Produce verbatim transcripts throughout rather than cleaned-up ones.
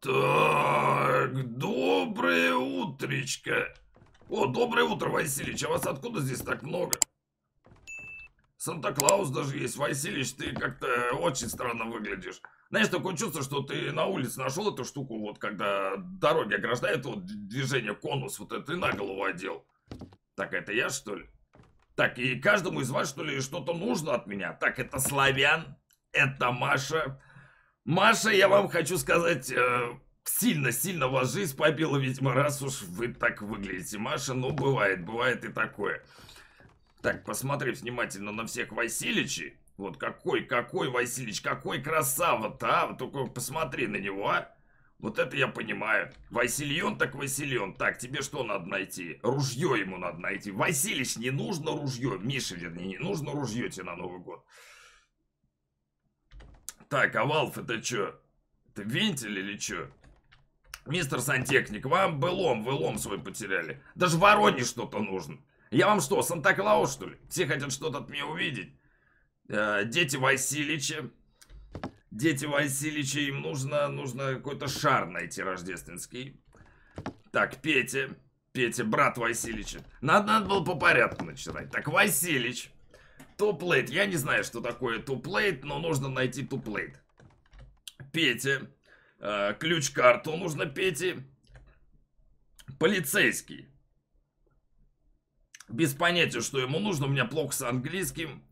Так, доброе утречко. О, доброе утро, Василич. А вас откуда здесь так много? Санта-Клаус даже есть. Василич, ты как-то очень странно выглядишь. Знаешь, такое чувство, что ты на улице нашел эту штуку, вот когда дороги ограждают, вот движение, конус, вот это ты на голову одел. Так, это я, что ли? Так, и каждому из вас, что ли, что-то нужно от меня? Так, это Славян, это Маша. Маша, я вам хочу сказать, сильно-сильно э, вас жизнь побила, видимо, раз уж вы так выглядите, Маша. Ну, бывает, бывает и такое. Так, посмотри внимательно на всех Василичей. Вот какой, какой Василич, какой красава-то, а? Вот только посмотри на него, а. Вот это я понимаю. Васильон так Васильон. Так, тебе что надо найти? Ружье ему надо найти. Василич, не нужно ружье. Миша, вернее, не нужно ружье тебе на Новый год. Так, а Валф это что? Это вентиль или что? Мистер Сантехник, вам былом, вылом свой потеряли. Даже вороне что-то нужно. Я вам что, Санта-Клаус, что ли? Все хотят что-то от меня увидеть. Э, дети Василича. Дети Василича, им нужно, нужно какой-то шар найти рождественский. Так, Петя. Петя, брат Василича. Надо, надо было по порядку начинать. Так, Василич. Туплейт. Я не знаю, что такое туплейт, но нужно найти туплейт. Петя. Э, ключ-карту нужно Пете. Полицейский. Без понятия, что ему нужно. У меня плохо с английским.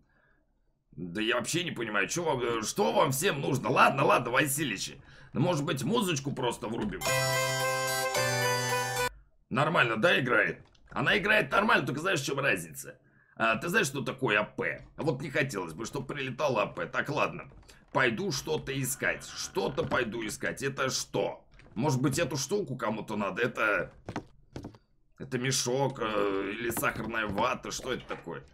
Да я вообще не понимаю, что вам, что вам всем нужно. Ладно, ладно, Василичи. Ну, может быть, музычку просто врубим. Нормально, да, играет? Она играет нормально, только знаешь, в чем разница? А, ты знаешь, что такое АП? Вот не хотелось бы, чтобы прилетало АП. Так, ладно. Пойду что-то искать. Что-то пойду искать. Это что? Может быть, эту штуку кому-то надо? Это... Это мешок э, или сахарная вата. Что это такое?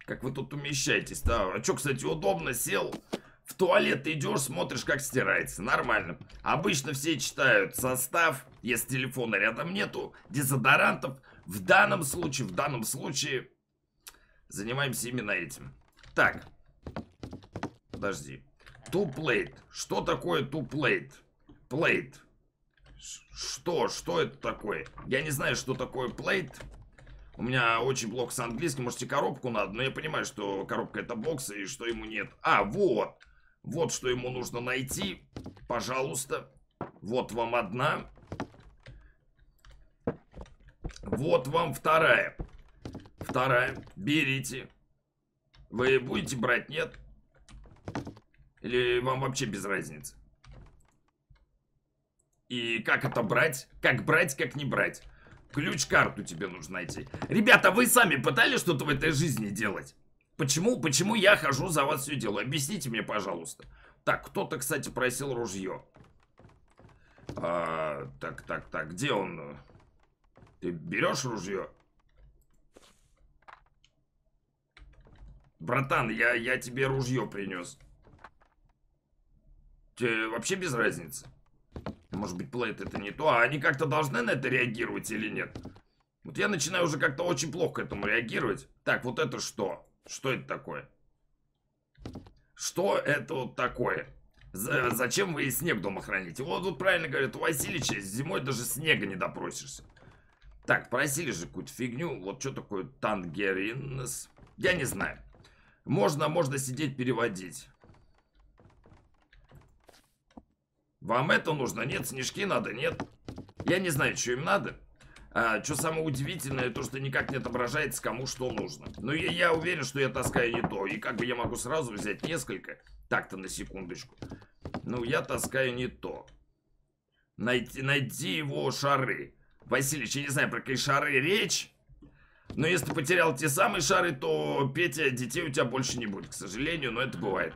Как вы тут умещаетесь, да? А что, кстати, удобно. Сел в туалет, ты идешь, смотришь, как стирается. Нормально. Обычно все читают состав. Если телефона рядом нету. Дезодорантов. В данном случае, в данном случае занимаемся именно этим. Так. Подожди. Туплейт. Что такое туплейт? Плейт. Что? Что это такое? Я не знаю, что такое плейт. У меня очень плохо с английским. Может, и коробку надо, но я понимаю, что коробка это бокс и что ему нет. А, вот. Вот что ему нужно найти. Пожалуйста. Вот вам одна. Вот вам вторая. Вторая. Берите. Вы будете брать, нет? Или вам вообще без разницы? И как это брать? Как брать, как не брать? Ключ-карту тебе нужно найти. Ребята, вы сами пытались что-то в этой жизни делать? Почему? Почему я хожу за вас все делаю? Объясните мне, пожалуйста. Так, кто-то, кстати, просил ружье. А, так, так, так, где он? Ты берешь ружье? Братан, я, я тебе ружье принес. Тебе вообще без разницы? Может быть, плейт это не то. А они как-то должны на это реагировать или нет? Вот я начинаю уже как-то очень плохо к этому реагировать. Так, вот это что? Что это такое? Что это вот такое? З- зачем вы и снег дома храните? Вот тут вот правильно говорят, у Василича зимой даже снега не допросишься. Так, просили же какую-то фигню. Вот что такое тангеринес? Я не знаю. Можно, можно сидеть переводить. Вам это нужно? Нет, снежки надо? Нет. Я не знаю, что им надо. А, что самое удивительное, то, что никак не отображается, кому что нужно. Но я, я уверен, что я таскаю не то. И как бы я могу сразу взять несколько. Так-то на секундочку. Ну, я таскаю не то. Найти, найти его шары. Василич, я не знаю, про какие шары речь. Но если ты потерял те самые шары, то, Петя, детей у тебя больше не будет. К сожалению, но это бывает.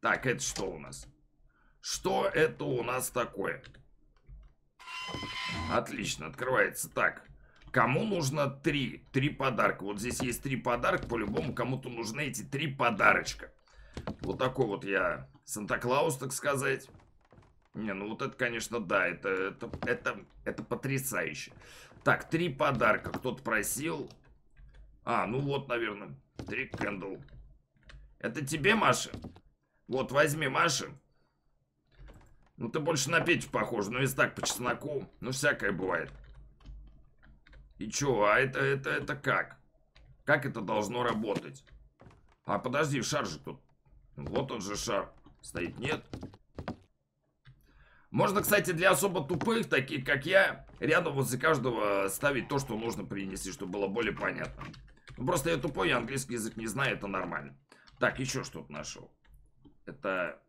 Так, это что у нас? Что это у нас такое? Отлично, открывается. Так, кому нужно три? Три подарка. Вот здесь есть три подарка. По-любому кому-то нужны эти три подарочка. Вот такой вот я Санта-Клаус, так сказать. Не, ну вот это, конечно, да. Это, это, это, это потрясающе. Так, три подарка. Кто-то просил. А, ну вот, наверное. Три кэндл. Это тебе, Маша? Вот, возьми, Маша. Ну, ты больше на Петю похож, но ну, если так, по чесноку. Ну, всякое бывает. И чё, а это, это, это как? Как это должно работать? А, подожди, шар же тут. Вот он же шар. Стоит, нет? Можно, кстати, для особо тупых, таких как я, рядом возле каждого ставить то, что нужно принести, чтобы было более понятно. Ну, просто я тупой, я английский язык не знаю, это нормально. Так, еще что-то нашел. Это...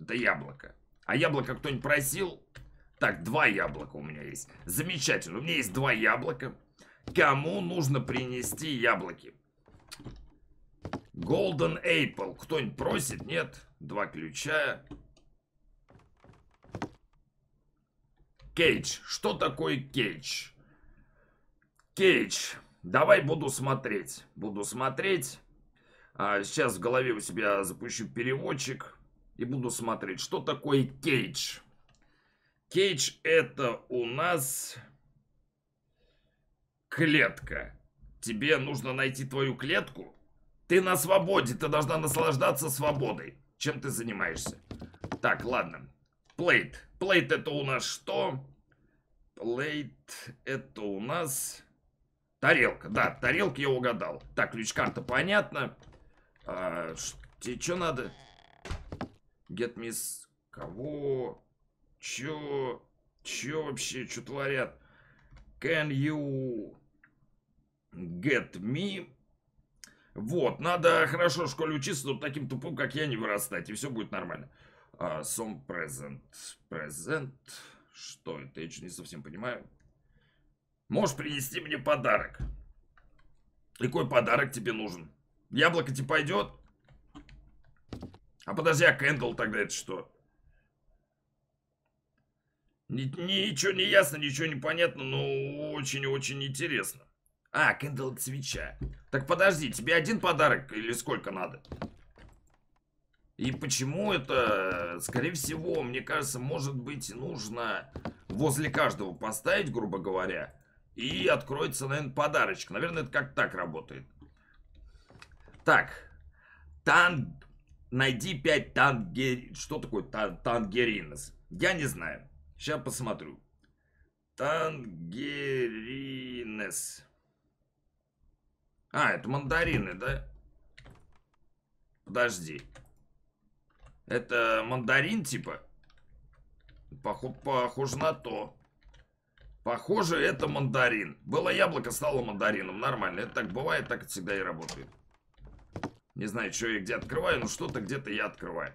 Это яблоко. А яблоко кто-нибудь просил? Так, два яблока у меня есть. Замечательно, у меня есть два яблока. Кому нужно принести яблоки? Golden Apple. Кто-нибудь просит? Нет. Два ключа. Кейдж. Что такое кейдж? Кейдж. Давай буду смотреть. Буду смотреть. А, сейчас в голове у себя запущу переводчик. И буду смотреть, что такое кейдж. Кейдж — это у нас клетка. Тебе нужно найти твою клетку. Ты на свободе, ты должна наслаждаться свободой. Чем ты занимаешься? Так, ладно. Плейт. Плейт — это у нас что? Плейт — это у нас тарелка. Да, тарелка, я угадал. Так, ключ-карта, понятно. А, тебе что надо? Get miss... Кого? Чё? Чё вообще? Чё творят? Can you get me? Вот, надо хорошо в школе учиться, но таким тупым, как я, не вырастать. И все будет нормально. Uh, some present. Present. Что это? Я еще не совсем понимаю. Можешь принести мне подарок. Какой подарок тебе нужен? Яблоко тебе пойдет? А подожди, а Кэндл тогда это что? Ничего не ясно, ничего не понятно, но очень-очень интересно. А, Кэндл — это свеча. Так подожди, тебе один подарок или сколько надо? И почему это, скорее всего, мне кажется, может быть, нужно возле каждого поставить, грубо говоря, и откроется, наверное, подарочек. Наверное, это как так работает. Так. Тан... Найди пять тангерин. Что такое тан тангеринос? Я не знаю. Сейчас посмотрю. Тангеринес. А, это мандарины, да? Подожди. Это мандарин типа? Пох- похоже на то. Похоже, это мандарин. Было яблоко, стало мандарином. Нормально. Это так бывает, так это всегда и работает. Не знаю, что я где открываю, но что-то где-то я открываю.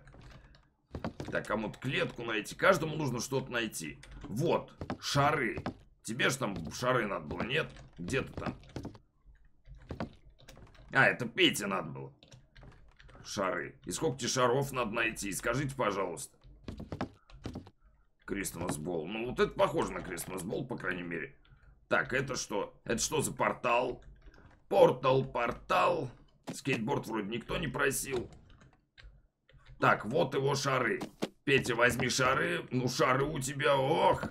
Так, кому-то клетку найти. Каждому нужно что-то найти. Вот, шары. Тебе же там шары надо было, нет? Где-то там. А, это Пете надо было. Шары. И сколько тебе шаров надо найти? Скажите, пожалуйста. Christmas Ball. Ну, вот это похоже на Christmas Ball, по крайней мере. Так, это что? Это что за портал? Портал, портал... Скейтборд вроде никто не просил. Так, вот его шары. Петя, возьми шары. Ну, шары у тебя, ох.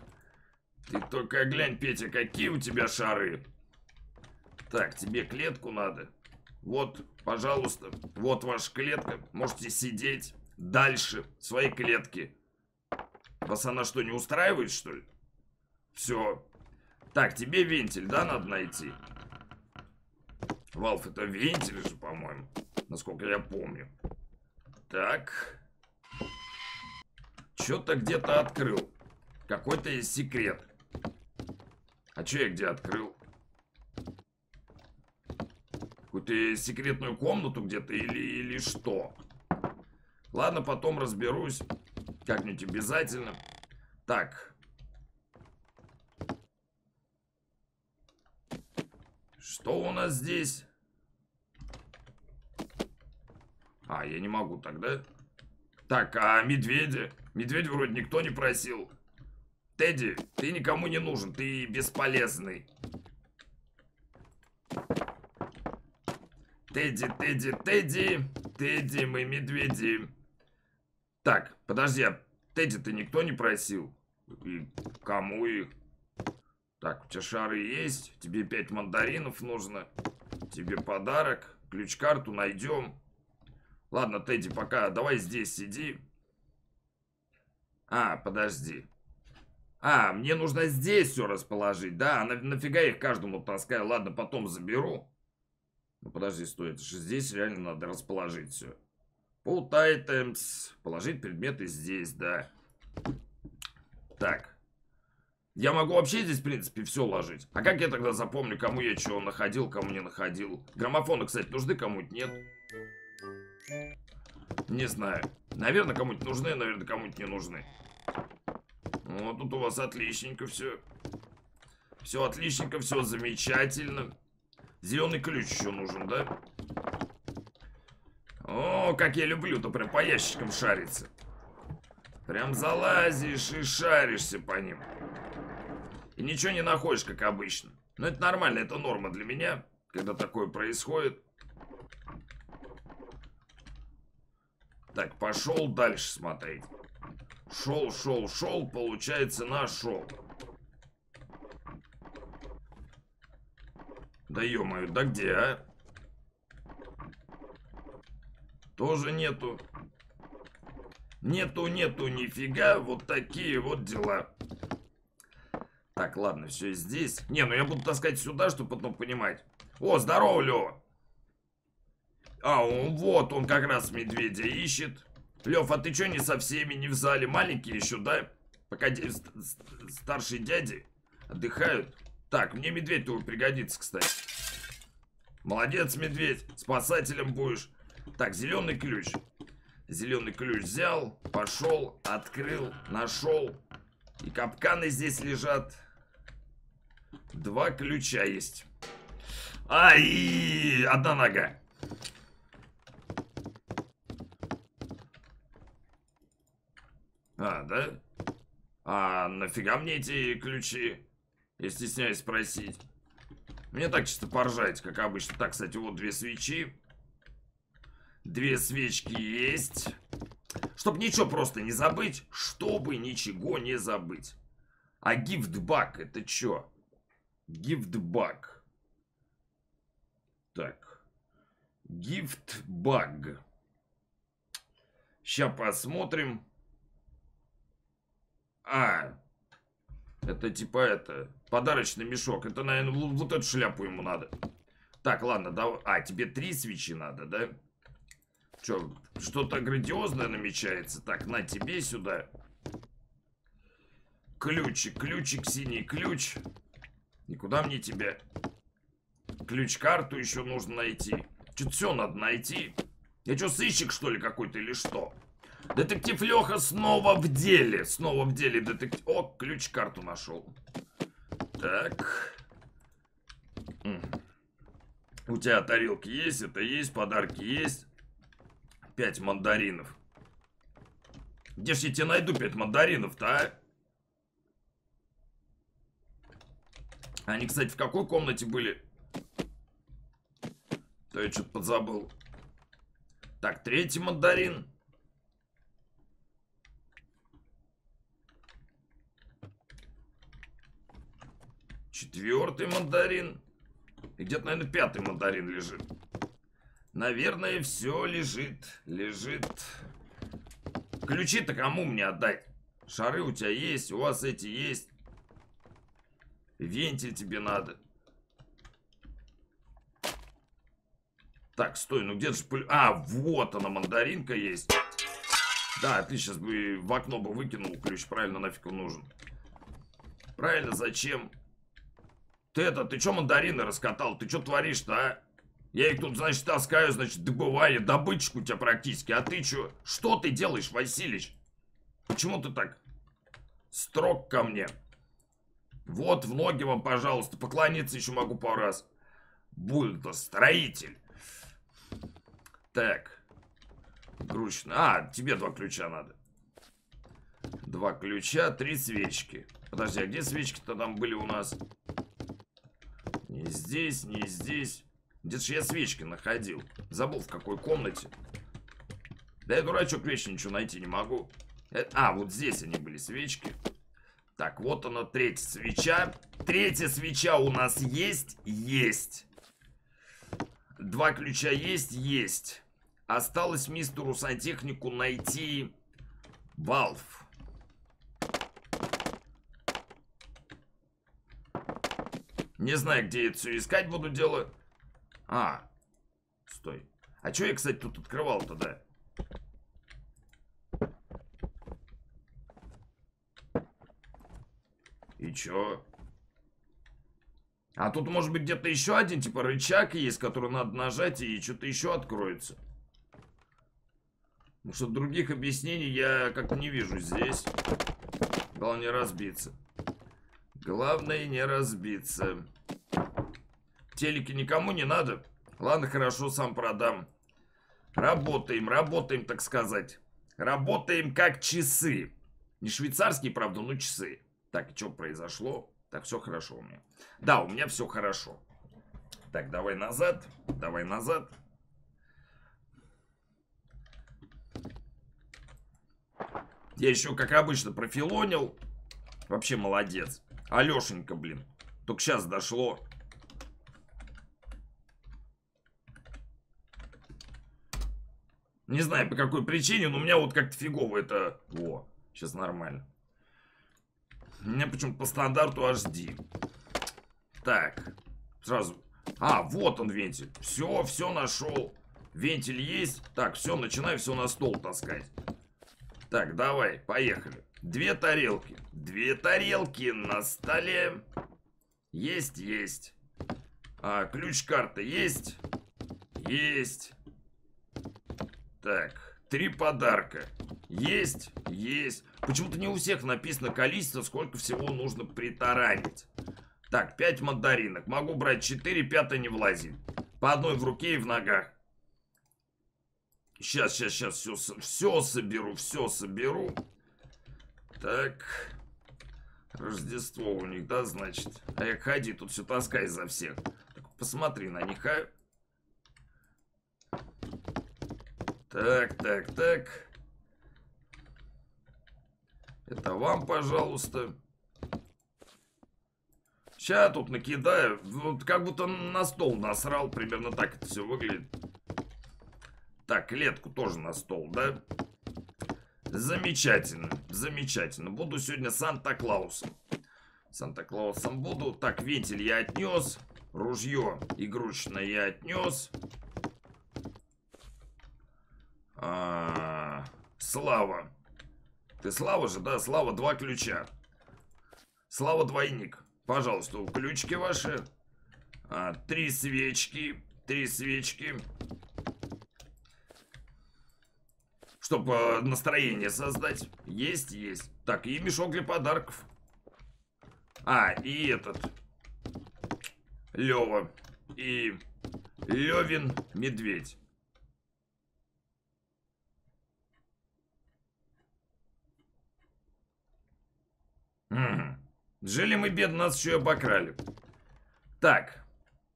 Ты только глянь, Петя, какие у тебя шары. Так, тебе клетку надо. Вот, пожалуйста. Вот ваша клетка. Можете сидеть дальше в своей клетке. Вас она что, не устраивает, что ли? Все. Так, тебе вентиль, да, надо найти? Valve — это вентиль же, по-моему. Насколько я помню. Так. Что-то где-то открыл. Какой-то есть секрет. А что я где открыл? Какую-то секретную комнату где-то или, или что? Ладно, потом разберусь. Как-нибудь обязательно. Так. Что у нас здесь? А, я не могу тогда. Так, а медведя? Медведя вроде никто не просил. Тедди, ты никому не нужен. Ты бесполезный. Тедди, Тедди, Тедди. Тедди, мы медведи. Так, подожди. А Тедди ты никто не просил? И кому их? Так, у тебя шары есть. Тебе пять мандаринов нужно. Тебе подарок. Ключ-карту найдем. Ладно, Тедди, пока давай здесь сиди. А, подожди. А, мне нужно здесь все расположить. Да, на, нафига я их каждому таскаю? Ладно, потом заберу. Ну, подожди, стоит. Здесь реально надо расположить все. Put items. Положить предметы здесь, да. Так. Я могу вообще здесь, в принципе, все ложить. А как я тогда запомню, кому я чего находил, кому не находил? Граммофоны, кстати, нужны кому-то? Нет. Не знаю. Наверное, кому-то нужны, наверное, кому-то не нужны. Ну, тут у вас отличненько все. Все отличненько, все замечательно. Зеленый ключ еще нужен, да? О, как я люблю-то прям по ящикам шариться. Прям залазишь и шаришься по ним. И ничего не находишь, как обычно. Но это нормально, это норма для меня, когда такое происходит. Так, пошел дальше смотреть. Шел, шел, шел, получается, нашел. Да ё-моё, да где, а? Тоже нету. Нету, нету, нифига. Вот такие вот дела. Так, ладно, все здесь. Не, ну я буду таскать сюда, чтобы потом понимать. О, здорово, Лёва. А, он, вот он как раз медведя ищет. Лев, а ты что не со всеми, не в зале? Маленькие еще, да? Пока де старшие дяди отдыхают. Так, мне медведь твой пригодится, кстати. Молодец, медведь. Спасателем будешь. Так, зеленый ключ. Зеленый ключ взял, пошел, открыл, нашел. И капканы здесь лежат. Два ключа есть. Ай, одна нога. А, да? А нафига мне эти ключи? Я стесняюсь спросить. Мне так чисто поржать, как обычно. Так, кстати, вот две свечи. Две свечки есть. Чтоб ничего просто не забыть. Чтобы ничего не забыть. А гифтбак это что? Гифтбак. Так. Гифтбак. Сейчас посмотрим. А, это типа это, подарочный мешок. Это, наверное, вот эту шляпу ему надо. Так, ладно, давай. А, тебе три свечи надо, да? Че, что-то грандиозное намечается? Так, на тебе сюда. Ключик, ключик, синий ключ. Никуда мне тебя. Ключ-карту еще нужно найти. Че-то все надо найти. Я что, сыщик, что ли, какой-то или что? Детектив Леха снова в деле. Снова в деле детектив. О, ключ-карту нашел. Так. У тебя тарелки есть, это есть, подарки есть. Пять мандаринов. Где ж я тебе найду пять мандаринов-то, а? Они, кстати, в какой комнате были? То я что-то подзабыл. Так, третий мандарин. Четвертый мандарин. И где-то, наверное, пятый мандарин лежит. Наверное, все лежит. Лежит. Ключи-то кому мне отдать? Шары у тебя есть, у вас эти есть. Вентиль тебе надо. Так, стой, ну где же... А, вот она, мандаринка есть. Да, ты сейчас бы в окно бы выкинул ключ. Правильно, нафиг он нужен. Правильно, зачем... Ты это, ты чё мандарины раскатал? Ты чё творишь-то, а? Я их тут, значит, таскаю, значит, добываю. Добычку у тебя практически. А ты чё? Что ты делаешь, Василич? Почему ты так строг ко мне? Вот, в ноги вам, пожалуйста. Поклониться еще могу пару раз. Бульдо, строитель. Так. Грустно. А, тебе два ключа надо. Два ключа, три свечки. Подожди, а где свечки-то там были у нас? Не здесь, не здесь. Где-то же я свечки находил. Забыл, в какой комнате. Да я, дурачок, вечно ничего найти не могу. Это... А, вот здесь они были, свечки. Так, вот она, третья свеча. Третья свеча у нас есть? Есть. Два ключа есть? Есть. Осталось мистеру сантехнику найти валф. Не знаю, где это все искать буду дело. А, стой. А что я, кстати, тут открывал тогда? И чё? А тут, может быть, где-то еще один, типа, рычаг есть, который надо нажать, и что-то еще откроется. Потому что других объяснений я как-то не вижу здесь. Главное не разбиться. Главное не разбиться. Телеки никому не надо. Ладно, хорошо, сам продам. Работаем, работаем, так сказать. Работаем как часы. Не швейцарские, правда, но часы. Так, что произошло? Так, все хорошо у меня. Да, у меня все хорошо. Так, давай назад. Давай назад. Я еще, как обычно, профилонил. Вообще молодец. Алешенька, блин. Только сейчас дошло. Не знаю, по какой причине, но у меня вот как-то фигово это... О, сейчас нормально. У меня почему-то по стандарту эйч ди. Так. Сразу. А, вот он вентиль. Все, все нашел. Вентиль есть. Так, все, начинаю все на стол таскать. Так, давай, поехали. Две тарелки. Две тарелки на столе. Есть, есть. А, ключ карты есть. Есть. Так. Три подарка. Есть, есть. Почему-то не у всех написано количество, сколько всего нужно притаранить. Так, пять мандаринок. Могу брать четыре, пятая не влазит. По одной в руке и в ногах. Сейчас, сейчас, сейчас. Все, все соберу, все соберу. Так. Рождество у них, да, значит? А я ходи, тут все таскай за всех. Так, посмотри на них, а... Так, так, так. Это вам, пожалуйста. Сейчас тут накидаю. Вот как будто на стол насрал. Примерно так это все выглядит. Так, клетку тоже на стол, да? Замечательно, замечательно. Буду сегодня Санта-Клаусом. Санта-Клаусом буду. Так, вентиль я отнес. Ружье игрушечное я отнес. А-а-а. Слава. Ты Слава же, да? Слава, два ключа. Слава, двойник. Пожалуйста, ключики ваши. А, три свечки. Три свечки. Чтобы а, настроение создать. Есть, есть. Так, и мешок для подарков. А, и этот. Лева. И Левин медведь. Жили мы бедно, нас еще и обокрали. Так.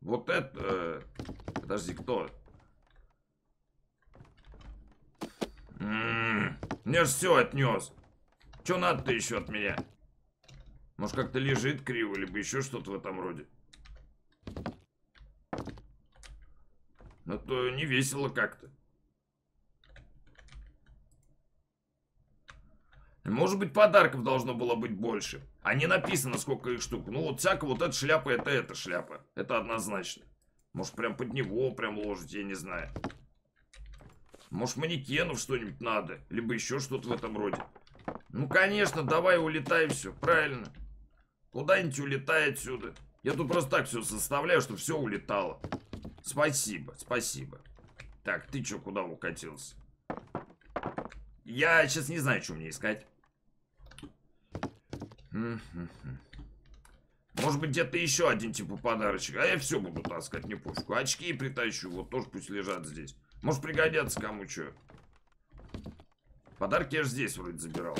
Вот это... Э, подожди, кто? М-м-м, мне же все отнес. Че надо-то еще от меня? Может, как-то лежит криво, либо еще что-то в этом роде. Но то не весело как-то. Может быть, подарков должно было быть больше. А не написано, сколько их штук. Ну, вот всяко вот эта шляпа, это эта шляпа. Это однозначно. Может, прям под него прям ложить, я не знаю. Может, манекенов что-нибудь надо. Либо еще что-то в этом роде. Ну, конечно, давай улетай все. Правильно. Куда-нибудь улетай отсюда. Я тут просто так все составляю, чтобы все улетало. Спасибо, спасибо. Так, ты че, куда укатился? Я сейчас не знаю, что мне искать. Может быть, где-то еще один типа подарочек. А я все буду таскать, не пушку. Очки притащу, вот тоже пусть лежат здесь. Может, пригодятся кому что. Подарки я же здесь вроде забирал.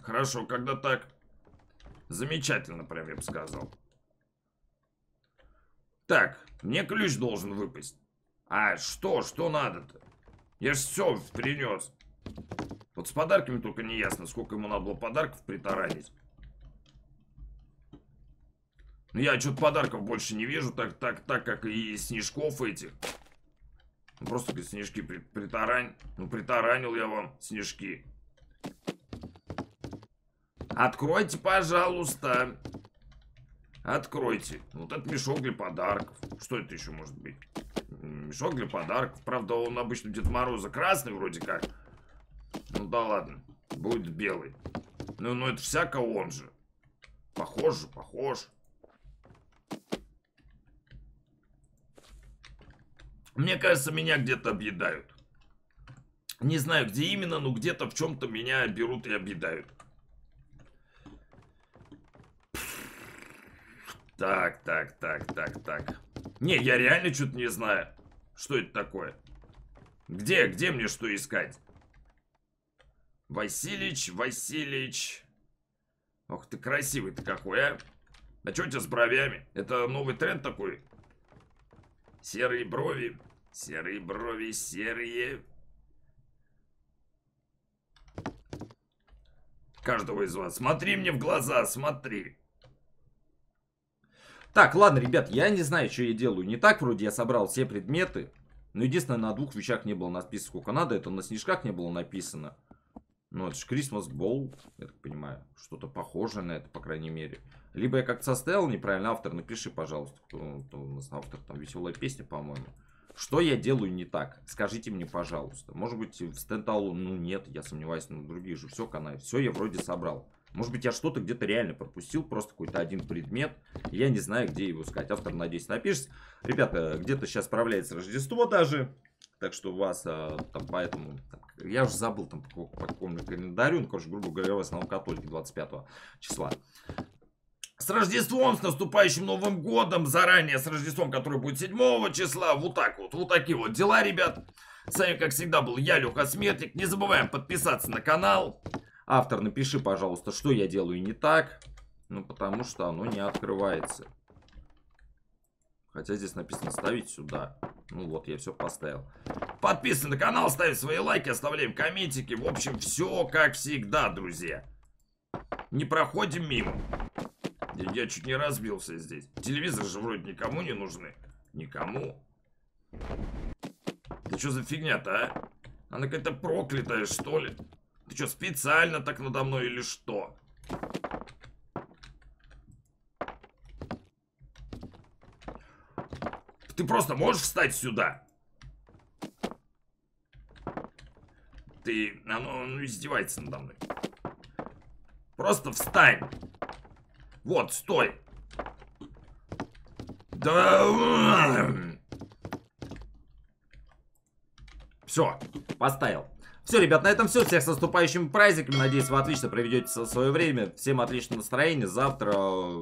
Хорошо, когда так. Замечательно, прям я бы сказал. Так, мне ключ должен выпасть. А что, что надо-то? Я же все принес. Вот с подарками только не ясно, сколько ему надо было подарков притаранить. Но я что-то подарков больше не вижу, так, так, так, как и снежков этих. Ну, просто как снежки притарань. Ну, притаранил я вам снежки. Откройте, пожалуйста. Откройте. Вот этот мешок для подарков. Что это еще может быть? Мешок для подарков. Правда, он обычно Дед Мороза красный вроде как. Ну да ладно. Будет белый. Ну, ну это всяко он же. Похож же, похож. Мне кажется, меня где-то объедают. Не знаю, где именно, но где-то в чем-то меня берут и объедают. Так, так, так, так, так. Не, я реально что-то не знаю. Что это такое? Где, где мне что искать? Василич, Василич. Ох, ты красивый ты какой, а. А что у тебя с бровями? Это новый тренд такой? Серые брови. Серые брови, серые. Каждого из вас. Смотри мне в глаза, смотри. Так, ладно, ребят, я не знаю, что я делаю не так. Вроде я собрал все предметы. Но единственное, на двух вещах не было написано, сколько надо. Это на снежках не было написано. Ну, это же Christmas Ball, я так понимаю. Что-то похожее на это, по крайней мере. Либо я как-то составил неправильно. Автор, напиши, пожалуйста. Кто у нас автор, там веселая песня, по-моему. Что я делаю не так? Скажите мне, пожалуйста. Может быть, в стендалу, ну нет, я сомневаюсь, но другие же все каналы. Все я вроде собрал. Может быть, я что-то где-то реально пропустил, просто какой-то один предмет. Я не знаю, где его искать. Автор, надеюсь, напишет. Ребята, где-то сейчас справляется Рождество даже. Так что у вас а, там поэтому... Так, я уже забыл там по, по какому-то календарю. Ну, короче, грубо говоря, в основном католики двадцать пятого числа. С Рождеством, с наступающим Новым Годом. Заранее с Рождеством, который будет седьмого числа. Вот так вот. Вот такие вот дела, ребят. С вами, как всегда, был я, Леха Смертник. Не забываем подписаться на канал. Автор, напиши, пожалуйста, что я делаю не так. Ну, потому что оно не открывается. Хотя здесь написано ставить сюда. Ну вот, я все поставил. Подписывайтесь на канал, ставим свои лайки, оставляем комментики. В общем, все как всегда, друзья. Не проходим мимо. Я чуть не разбился здесь. Телевизор же вроде никому не нужны. Никому. Да что за фигня-то, а? Она какая-то проклятая, что ли? Ты что, специально так надо мной или что? Ты просто можешь встать сюда? Ты... Оно, оно издевается надо мной. Просто встань. Вот, стой. Да... Все, поставил. Все, ребят, на этом все. Всех с наступающими праздниками. Надеюсь, вы отлично проведете свое время. Всем отличного настроения. Завтра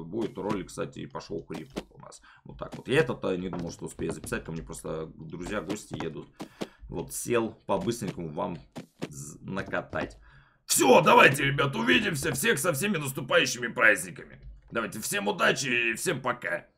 будет ролик, кстати, и пошел хрип у нас. Вот так вот. Я этот не думал, что успею записать. Ко мне просто друзья, гости едут. Вот сел по-быстренькому вам накатать. Все, давайте, ребят, увидимся. Всех со всеми наступающими праздниками. Давайте, всем удачи и всем пока.